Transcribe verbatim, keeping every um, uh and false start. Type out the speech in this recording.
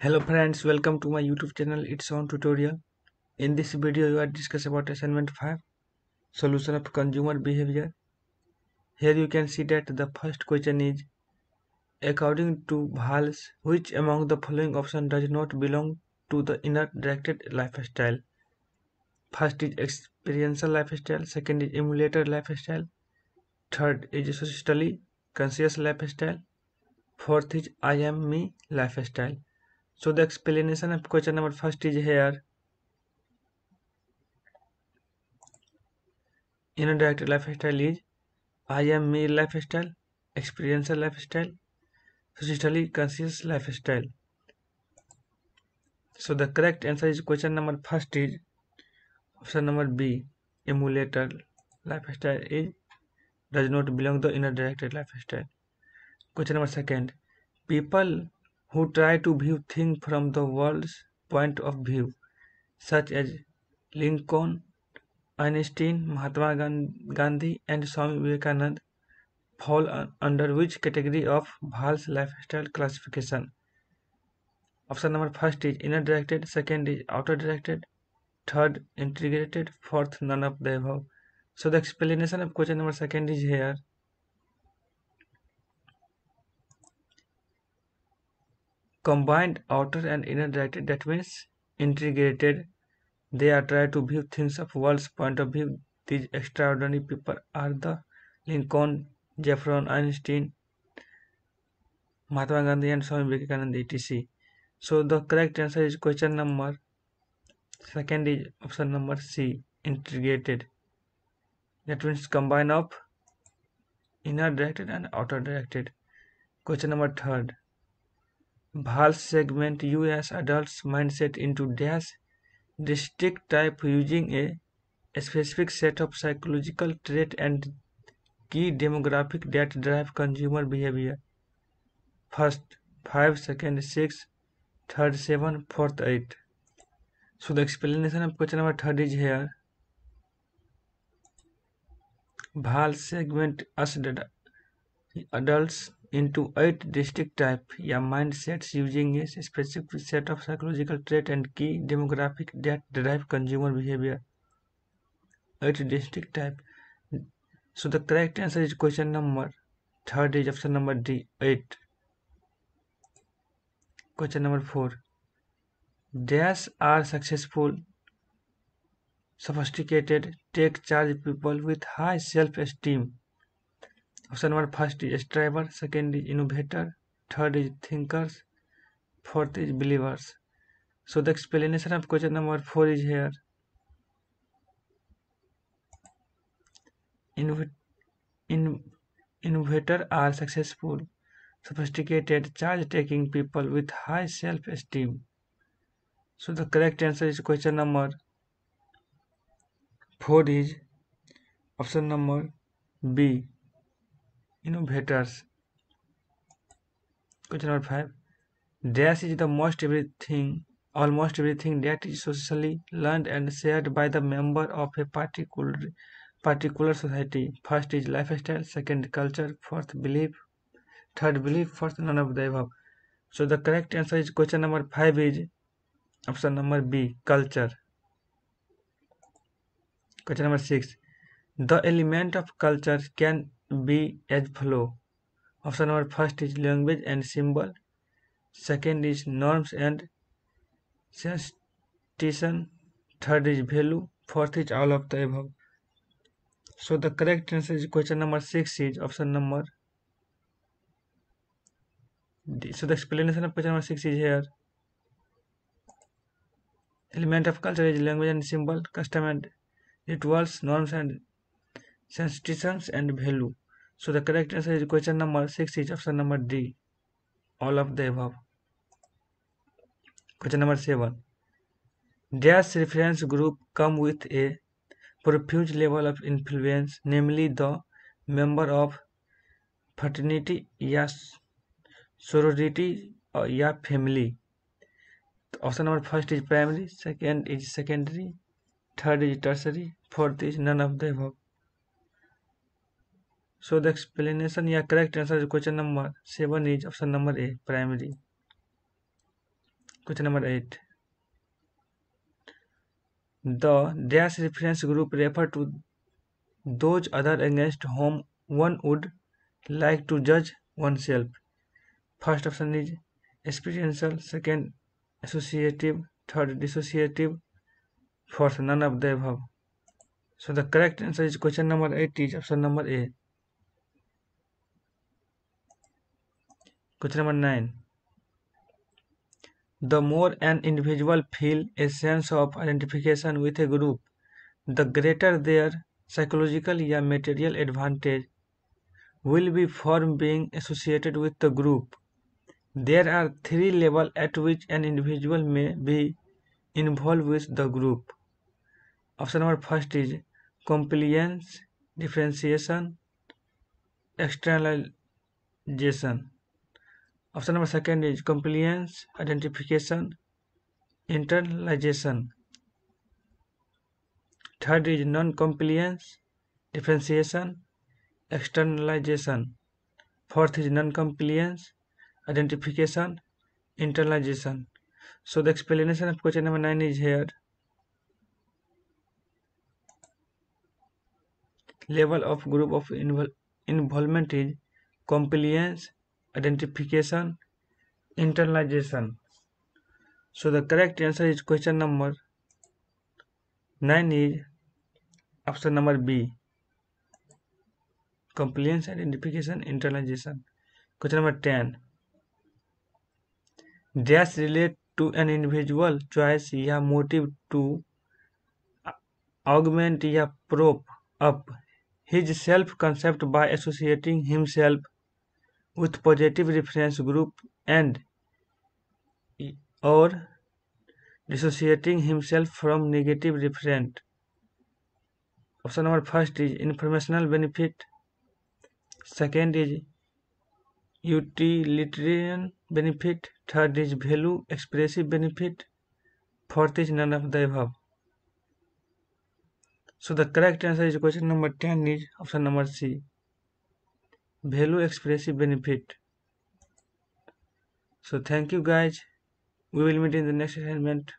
Hello friends, welcome to my YouTube channel. It's on tutorial. In this video you are discuss about assignment five, solution of consumer behavior. Here you can see that the first question is, according to VALS, which among the following option does not belong to the inner directed lifestyle? First is experiential lifestyle, second is emulator lifestyle, third is socially conscious lifestyle, fourth is I am me lifestyle. So the explanation of question number first is here. Inner directed lifestyle is I am me lifestyle, experiential lifestyle, socially conscious lifestyle. So the correct answer is question number first is option number B, emulator lifestyle is does not belong to the inner directed lifestyle. Question number second, people who try to view things from the world's point of view, such as Lincoln, Einstein, Mahatma Gandhi, and Swami Vivekananda, fall under which category of VALS lifestyle classification? Option number first is inner directed, second is outer directed, third integrated, fourth none of the above. So the explanation of question number second is here. Combined outer and inner directed, that means integrated, they are trying to view things of world's point of view. These extraordinary people are the Lincoln, Jefferson, Einstein, Mahatma Gandhi, and Swami Vivekananda, et cetera. So the correct answer is question number second is option number C, integrated. That means combine of inner directed and outer directed. Question number third. VALS segment U S adults mindset into dash distinct type using a specific set of psychological traits and key demographic that drive consumer behavior. First five, second six, third seven, fourth eight. So the explanation of question number third is here. VALS segment us adults into eight distinct type या mindsets using a specific set of psychological traits and key demographic that drive consumer behavior. Eight distinct type. So the correct answer is question number third is option number D, eight. Question number four. Dash are successful, sophisticated, take charge people with high self-esteem. Option number first is striver, second is innovator, third is thinkers, fourth is believers. So the explanation of question number four is here. Innov in innovator are successful, sophisticated, charge-taking people with high self-esteem. So the correct answer is question number four is option number B, innovators. Question number five. Dash is the most everything, almost everything that is socially learned and shared by the member of a particular particular society. First is lifestyle, second culture, fourth belief, third belief, fourth none of the above. So the correct answer is question number five is option number B, culture. Question number six. The element of culture can B as follow. Option number first is language and symbol, second is norms and sensation, third is value, fourth is all of the above. So the correct answer is question number six is option number D. So the explanation of question number six is here. Element of culture is language and symbol, custom and rituals, norms and sensations and value. So the correct answer is question number six is option number D, all of the above. Question number seven. Dash reference group come with a profuse level of influence, namely the member of fraternity या sorority या family. Option number first is primary, second is secondary, third is tertiary, fourth is none of the above. So the explanation या correct answer is question number seven is option number A, primary. Question number eight. The dash reference group refer to those others against whom one would like to judge oneself. First option is experiential, second associative, third dissociative, fourth none of the above. So the correct answer is question number eight is option number A. Question number nine. The more an individual feels a sense of identification with a group, the greater their psychological or material advantage will be from being associated with the group. There are three levels at which an individual may be involved with the group. Option number first is compliance, differentiation, externalization. Option number second is compliance, identification, internalization. Third is non-compliance, differentiation, externalization. Fourth is non-compliance, identification, internalization. So the explanation of question number nine is here. Level of group of invol involvement is compliance, identification, internalization. So the correct answer is question number nine is option number B. Compliance, identification, internalization. Question number ten. Dash relate to an individual choice या motive to augment या prop up his self-concept by associating himself with positive reference group and or dissociating himself from negative referent. Option number first is informational benefit, second is utilitarian benefit, third is value expressive benefit, fourth is none of the above. So the correct answer is question number ten is option number C, value expressive benefit. So thank you guys. We will meet in the next assignment.